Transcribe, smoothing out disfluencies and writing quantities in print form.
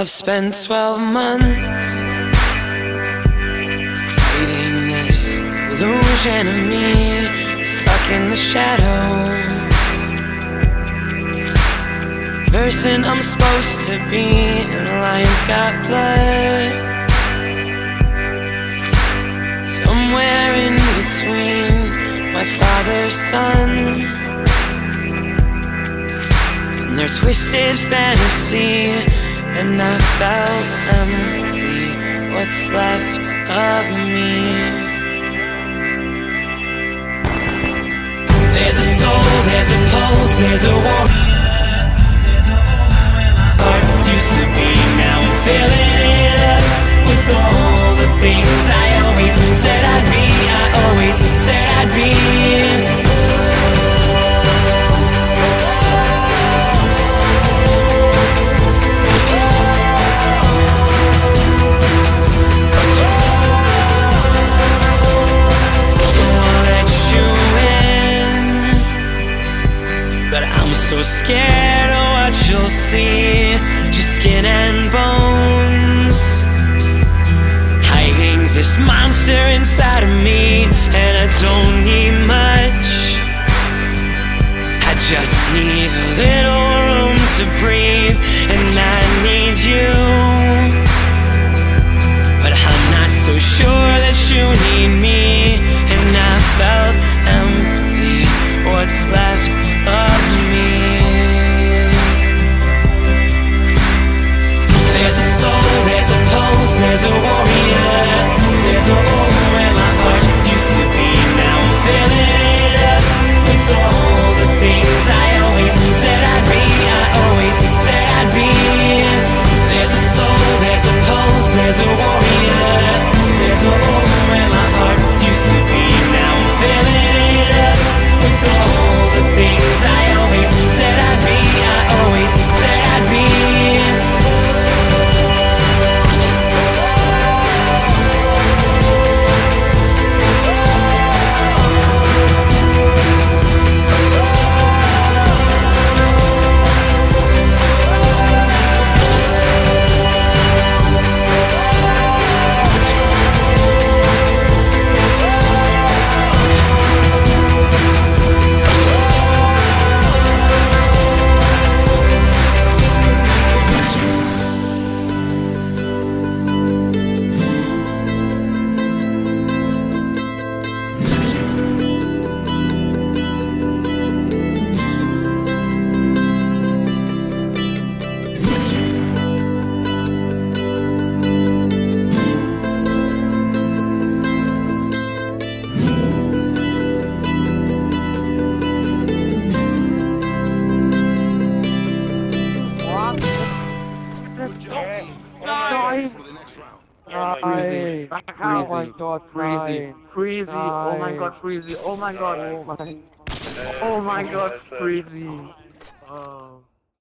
I've spent 12 months fighting this illusion of me, stuck in the shadow. Person I'm supposed to be, and a lion's got blood somewhere in between my father's son. Their twisted fantasy, and I felt empty. What's left of me? There's a soul, there's a pulse, there's a war. Heart used to be, now I'm filling it up with all the things I always said I'd be. I always said I'd be. So scared of what you'll see, just skin and bones, hiding this monster inside of me. And I don't need much, I just need a little room to breathe. And I need you, but I'm not so sure that you need me. And I felt empty. What's left of me? There's a soul, there's a pulse, there's a warrior, there's a war where my heart used to be. Now I'm filling it up with all the things I always said I'd be. I always said I'd be. There's a soul, there's a pulse, there's a warrior, there's a war where my heart used to be. Now I'm filling it up with all the things I always said I'd be. I always said I'd be. Freezy, oh my god, Freezy, oh my god, oh my god, Freezy.